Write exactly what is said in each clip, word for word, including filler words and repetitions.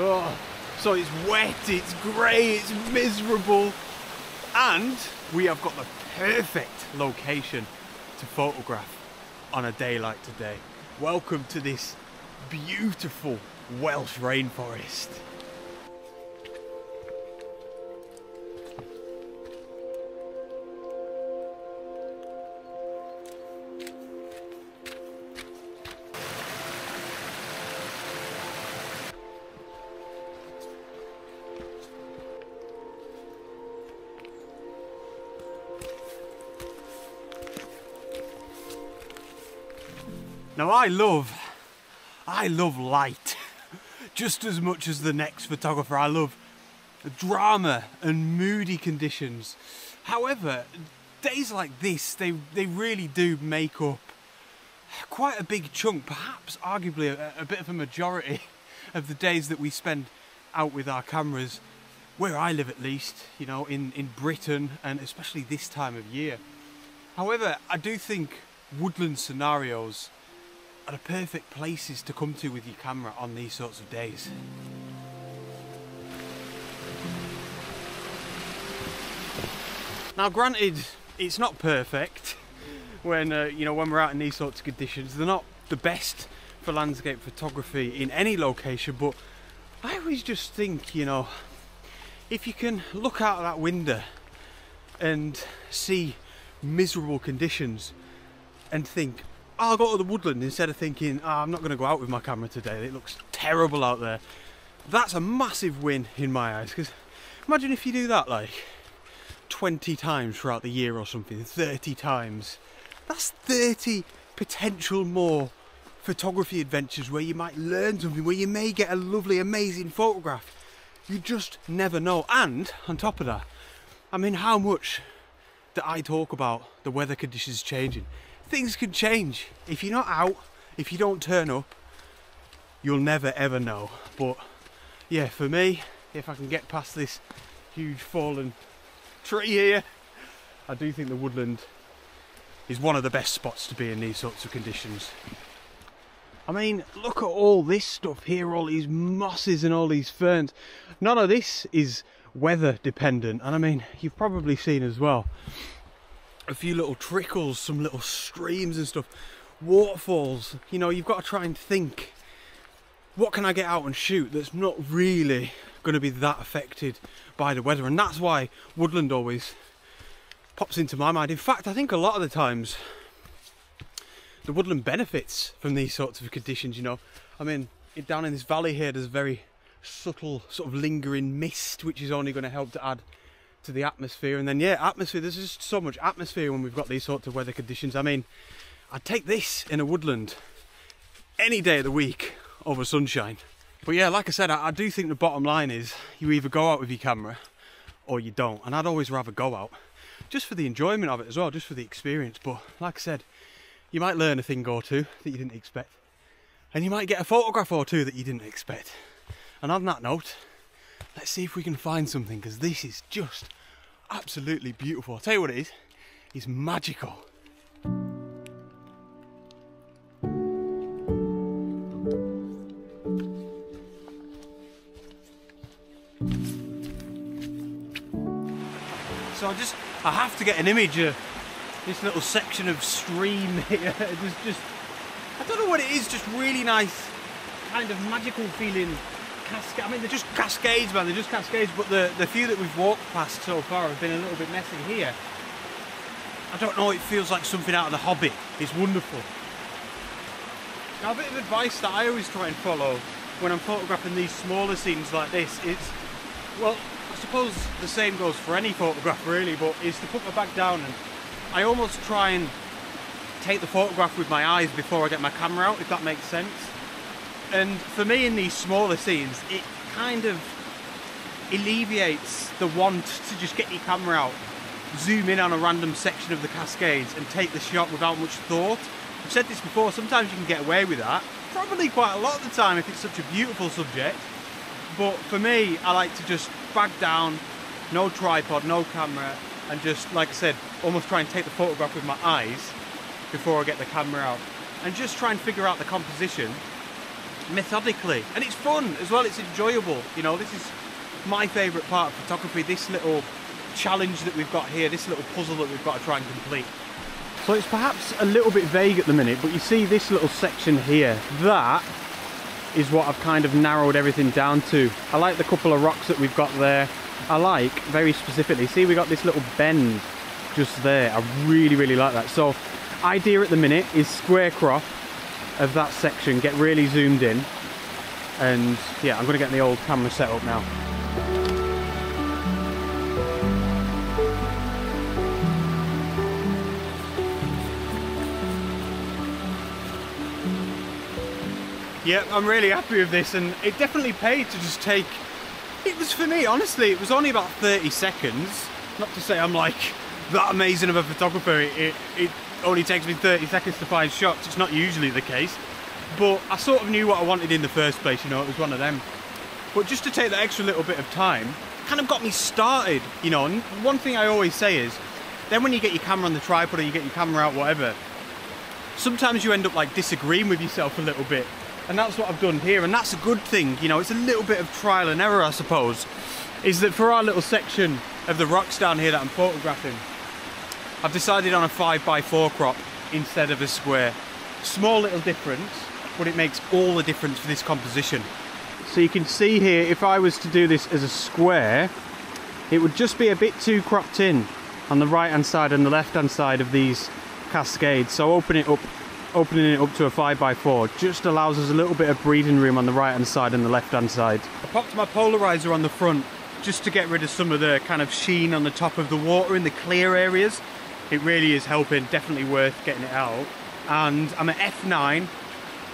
Oh, so it's wet, it's grey, it's miserable. And we have got the perfect location to photograph on a day like today. Welcome to this beautiful Welsh rainforest. Now I love, I love light just as much as the next photographer. I love drama and moody conditions. However, days like this, they, they really do make up quite a big chunk, perhaps arguably a, a bit of a majority of the days that we spend out with our cameras, where I live at least, you know, in, in Britain, and especially this time of year. However, I do think woodland scenarios are the perfect places to come to with your camera on these sorts of days. Now granted, it's not perfect when uh, you know, when we're out in these sorts of conditions. They're not the best for landscape photography in any location, but I always just think, you know, if you can look out of that window and see miserable conditions and think, I'll go to the woodland, instead of thinking, oh, I'm not going to go out with my camera today, it looks terrible out there. That's a massive win in my eyes, because imagine if you do that like twenty times throughout the year or something, thirty times. That's thirty potential more photography adventures where you might learn something, where you may get a lovely, amazing photograph. You just never know. And on top of that, I mean, how much that I talk about the weather conditions changing. Things can change. If you're not out, if you don't turn up, you'll never ever know. But yeah, for me, if I can get past this huge fallen tree here, I do think the woodland is one of the best spots to be in these sorts of conditions. I mean, look at all this stuff here, all these mosses and all these ferns. None of this is weather dependent, and I mean, you've probably seen as well a few little trickles, some little streams and stuff, waterfalls. You know, you've got to try and think, what can I get out and shoot that's not really going to be that affected by the weather? And that's why woodland always pops into my mind. In fact, I think a lot of the times the woodland benefits from these sorts of conditions. You know, I mean, down in this valley here, there's a very subtle sort of lingering mist, which is only going to help to add to the atmosphere. And then yeah, atmosphere, there's just so much atmosphere when we've got these sorts of weather conditions. I mean, I'd take this in a woodland any day of the week over sunshine. But yeah, like I said, I, I do think the bottom line is you either go out with your camera or you don't, and I'd always rather go out just for the enjoyment of it as well, just for the experience. But like I said, you might learn a thing or two that you didn't expect, and you might get a photograph or two that you didn't expect. And on that note, let's see if we can find something, because this is just absolutely beautiful. I'll tell you what it is, it's magical. So I just, I have to get an image of this little section of stream here. There's just, I don't know what it is, just really nice, kind of magical feeling. I mean, they're just cascades, man, they're just cascades, but the, the few that we've walked past so far have been a little bit messy here. I don't know, it feels like something out of The Hobbit. It's wonderful. Now, a bit of advice that I always try and follow when I'm photographing these smaller scenes like this is, well, I suppose the same goes for any photograph really, but is to put my back down, and I almost try and take the photograph with my eyes before I get my camera out, if that makes sense. And for me, in these smaller scenes, it kind of alleviates the want to just get your camera out, zoom in on a random section of the cascades and take the shot without much thought. I've said this before, sometimes you can get away with that, probably quite a lot of the time if it's such a beautiful subject. But for me, I like to just back down, no tripod, no camera, and just, like I said, almost try and take the photograph with my eyes before I get the camera out, and just try and figure out the composition methodically, and it's fun as well. It's enjoyable. You know, this is my favourite part of photography, this little challenge that we've got here, this little puzzle that we've got to try and complete. So it's perhaps a little bit vague at the minute, but you see this little section here, that is what I've kind of narrowed everything down to. I like the couple of rocks that we've got there. I like, very specifically, see we got this little bend just there. I really, really like that. So idea at the minute is square crop of that section, get really zoomed in, and yeah, I'm gonna get the old camera set up now. Yeah, I'm really happy with this, and it definitely paid to just take, it was for me, honestly, it was only about thirty seconds. Not to say I'm like that amazing of a photographer, it, it, it only takes me thirty seconds to find shots, it's not usually the case. But I sort of knew what I wanted in the first place, you know, it was one of them. But just to take that extra little bit of time, kind of got me started, you know. And one thing I always say is, then when you get your camera on the tripod or you get your camera out, whatever, sometimes you end up like disagreeing with yourself a little bit. And that's what I've done here, and that's a good thing, you know. It's a little bit of trial and error, I suppose, is that for our little section of the rocks down here that I'm photographing, I've decided on a five by four crop instead of a square. Small little difference, but it makes all the difference for this composition. So you can see here, if I was to do this as a square, it would just be a bit too cropped in on the right-hand side and the left-hand side of these cascades. So open it up. Opening it up to a five by four just allows us a little bit of breathing room on the right hand side and the left hand side. I popped my polarizer on the front just to get rid of some of the kind of sheen on the top of the water in the clear areas. It really is helping, definitely worth getting it out. And I'm at F nine,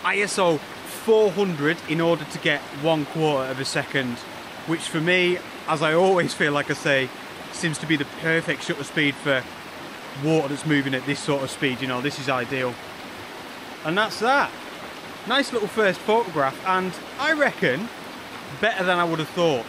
I S O four hundred in order to get one quarter of a second, which for me, as I always feel like I say, seems to be the perfect shutter speed for water that's moving at this sort of speed, you know, this is ideal. And that's that. Nice little first photograph, and I reckon better than I would have thought.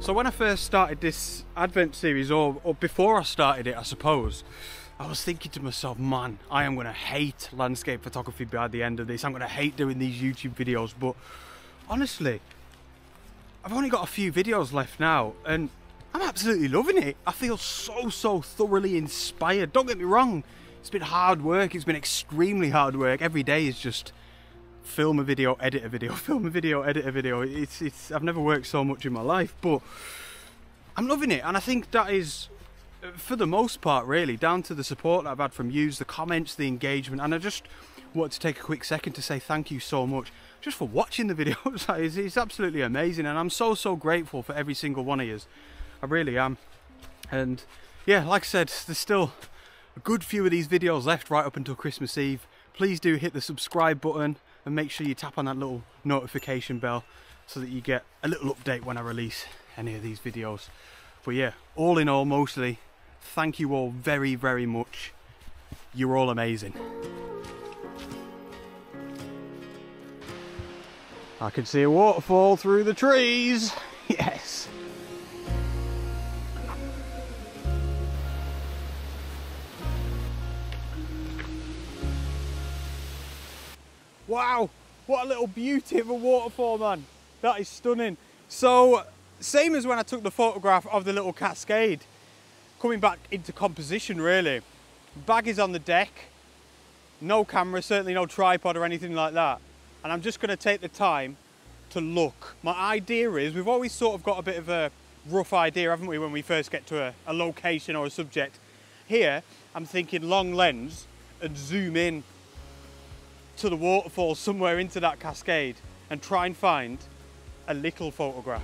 So when I first started this advent series, or, or before I started it, I suppose, I was thinking to myself, man, I am going to hate landscape photography by the end of this. I'm going to hate doing these YouTube videos. But honestly, I've only got a few videos left now, and I'm absolutely loving it. I feel so, so thoroughly inspired. Don't get me wrong. It's been hard work. It's been extremely hard work. Every day is just film a video, edit a video, film a video, edit a video. It's, it's, I've never worked so much in my life, but I'm loving it. And I think that is, for the most part, really, down to the support that I've had from yous, the comments, the engagement. And I just wanted to take a quick second to say thank you so much just for watching the videos. it's, it's absolutely amazing. And I'm so, so grateful for every single one of yous. I really am. And yeah, like I said, there's still a good few of these videos left right up until Christmas Eve. Please do hit the subscribe button, and make sure you tap on that little notification bell so that you get a little update when I release any of these videos. But yeah, all in all, mostly, thank you all very, very much. You're all amazing. I can see a waterfall through the trees. Yes. Wow, what a little beauty of a waterfall, man. That is stunning. So, same as when I took the photograph of the little cascade, coming back into composition, really. Bag is on the deck, no camera, certainly no tripod or anything like that. And I'm just gonna take the time to look. My idea is, we've always sort of got a bit of a rough idea, haven't we, when we first get to a, a location or a subject. Here, I'm thinking long lens and zoom in to the waterfall somewhere into that cascade and try and find a little photograph.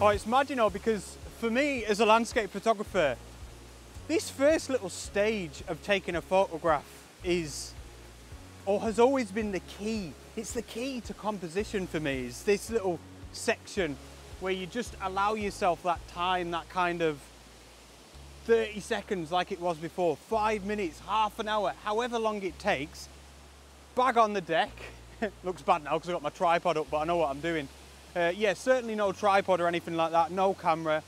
Oh, it's mad, you know, because for me as a landscape photographer, this first little stage of taking a photograph is, or has always been, the key. It's the key to composition for me, is this little section where you just allow yourself that time, that kind of thirty seconds like it was before, five minutes, half an hour, however long it takes. Bag on the deck. Looks bad now because I've got my tripod up, but I know what I'm doing. Uh, yeah, certainly no tripod or anything like that, no camera,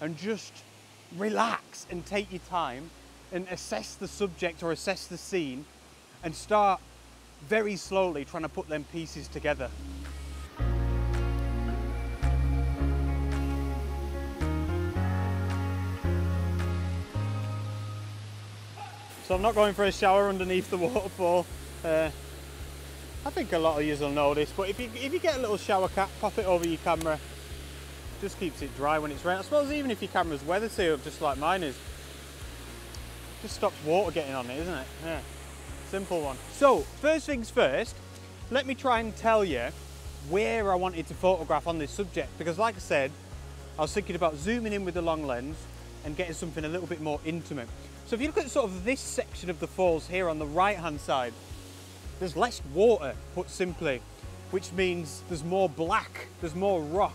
and just relax and take your time and assess the subject or assess the scene and start very slowly trying to put them pieces together. So I'm not going for a shower underneath the waterfall. Uh, I think a lot of you will know this, but if you, if you get a little shower cap, pop it over your camera, just keeps it dry when it's raining. I suppose even if your camera's weather sealed, just like mine is, just stops water getting on it, isn't it? Yeah, simple one. So, first things first, let me try and tell you where I wanted to photograph on this subject, because like I said, I was thinking about zooming in with the long lens and getting something a little bit more intimate. So if you look at sort of this section of the falls here on the right-hand side, there's less water, put simply, which means there's more black, there's more rock,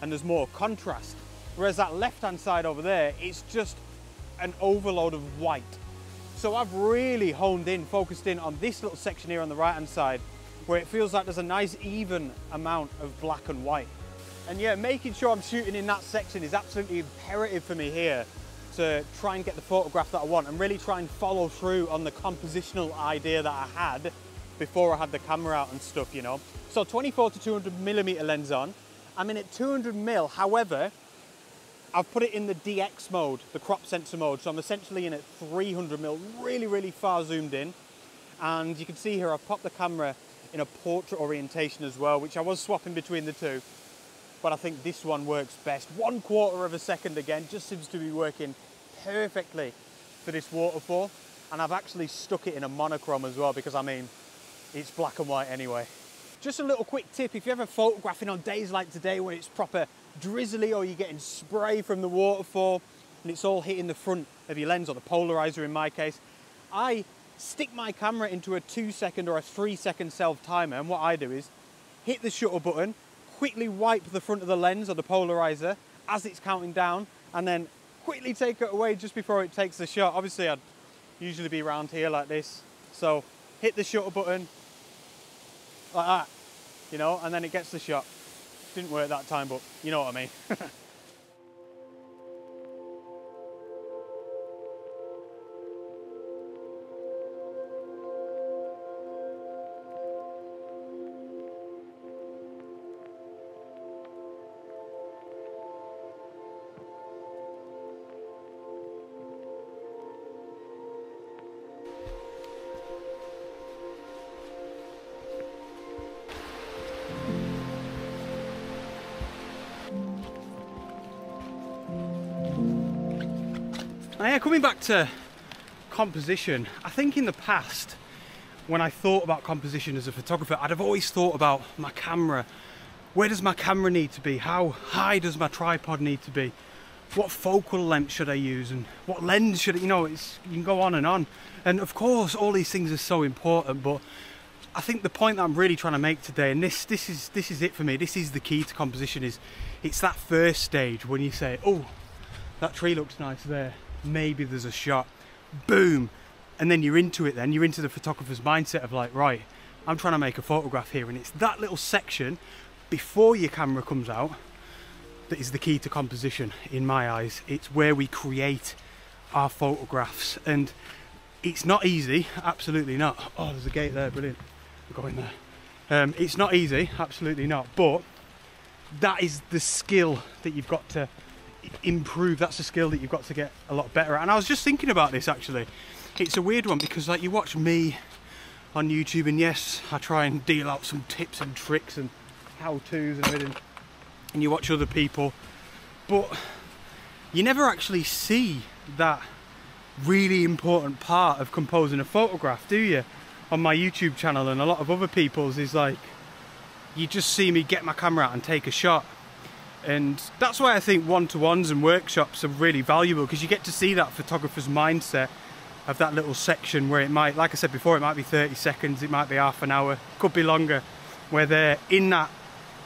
and there's more contrast. Whereas that left-hand side over there, it's just an overload of white. So I've really honed in, focused in on this little section here on the right-hand side, where it feels like there's a nice even amount of black and white. And yeah, making sure I'm shooting in that section is absolutely imperative for me here to try and get the photograph that I want and really try and follow through on the compositional idea that I had before I had the camera out and stuff, you know. So twenty-four to two hundred millimeter lens on. I'm in at two hundred mil, however, I've put it in the D X mode, the crop sensor mode. So I'm essentially in at three hundred mil, really, really far zoomed in. And you can see here, I've popped the camera in a portrait orientation as well, which I was swapping between the two, but I think this one works best. One quarter of a second again, just seems to be working perfectly for this waterfall. And I've actually stuck it in a monochrome as well, because I mean, it's black and white anyway. Just a little quick tip, if you're ever photographing on days like today when it's proper drizzly or you're getting spray from the waterfall and it's all hitting the front of your lens, or the polarizer in my case, I stick my camera into a two second or a three second self timer, and what I do is hit the shutter button, quickly wipe the front of the lens or the polarizer as it's counting down, and then quickly take it away just before it takes the shot. Obviously I'd usually be around here like this, so hit the shutter button like that, you know, and then it gets the shot. Didn't work that time, but you know what I mean. Now, yeah, coming back to composition, I think in the past, when I thought about composition as a photographer, I'd have always thought about my camera. Where does my camera need to be? How high does my tripod need to be? What focal length should I use? And what lens should it, you know, it's, you can go on and on. And of course, all these things are so important, but I think the point that I'm really trying to make today, and this, this, is, this is it for me, this is the key to composition, is it's that first stage when you say, oh, that tree looks nice there. Maybe there's a shot, boom, and then you're into it. Then you're into the photographer's mindset of like, right, I'm trying to make a photograph here, and it's that little section before your camera comes out that is the key to composition in my eyes. It's where we create our photographs, and it's not easy, absolutely not. Oh, there's a gate there, brilliant, we're going there. Um, it's not easy, absolutely not, but that is the skill that you've got to improve. That's a skill that you've got to get a lot better at. And I was just thinking about this actually. It's a weird one because like you watch me on YouTube, and yes, I try and deal out some tips and tricks and how-tos and everything, and you watch other people, but you never actually see that really important part of composing a photograph, do you? On my YouTube channel and a lot of other people's is like, you just see me get my camera out and take a shot. And that's why I think one-to-ones and workshops are really valuable, because you get to see that photographer's mindset of that little section where it might, like I said before, it might be thirty seconds, it might be half an hour, could be longer, where they're in that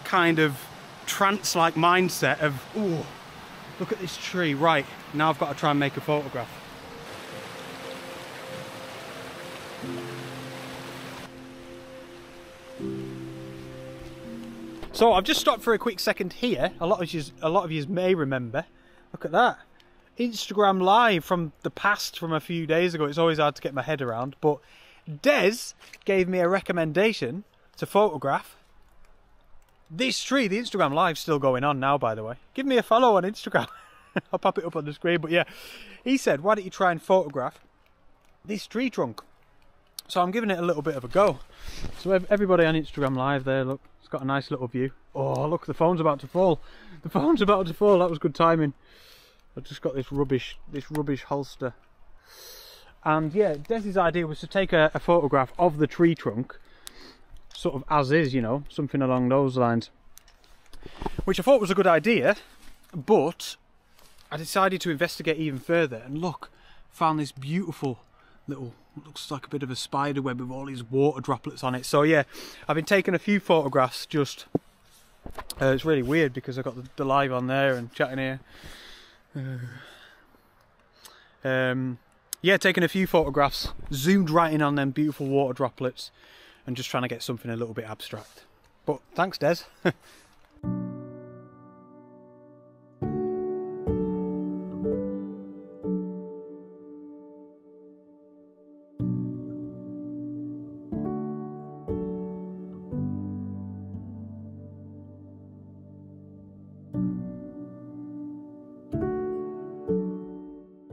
kind of trance-like mindset of, oh, look at this tree, right, now I've got to try and make a photograph. So I've just stopped for a quick second here. A lot of you, a lot of you may remember. Look at that. Instagram Live from the past, from a few days ago. It's always hard to get my head around. But Dez gave me a recommendation to photograph this tree. The Instagram Live's still going on now, by the way. Give me a follow on Instagram. I'll pop it up on the screen. But yeah, he said, why don't you try and photograph this tree trunk? So I'm giving it a little bit of a go. So everybody on Instagram Live there, look. It's got a nice little view. Oh, look, the phone's about to fall. The phone's about to fall. That was good timing. I've just got this rubbish, this rubbish holster. And yeah, Dez's idea was to take a, a photograph of the tree trunk, sort of as is, you know, something along those lines. Which I thought was a good idea, but I decided to investigate even further. And look, found this beautiful little, looks like a bit of a spider web with all these water droplets on it. So yeah, I've been taking a few photographs. Just uh, it's really weird because I've got the, the live on there and chatting here. Uh, um, yeah, taking a few photographs, zoomed right in on them beautiful water droplets, and just trying to get something a little bit abstract. But thanks, Dez.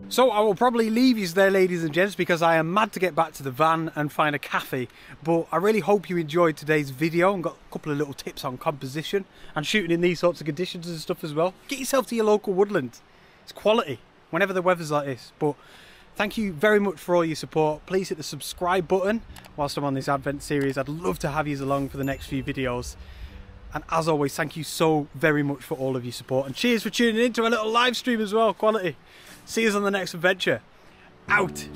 So I will probably leave you there, ladies and gents, because I am mad to get back to the van and find a cafe. But I really hope you enjoyed today's video and got a couple of little tips on composition and shooting in these sorts of conditions and stuff as well. Get yourself to your local woodland. It's quality whenever the weather's like this. But thank you very much for all your support. Please hit the subscribe button whilst I'm on this Advent series. I'd love to have you along for the next few videos. And as always, thank you so very much for all of your support. And cheers for tuning in to a little live stream as well. Quality. See us on the next adventure. Out.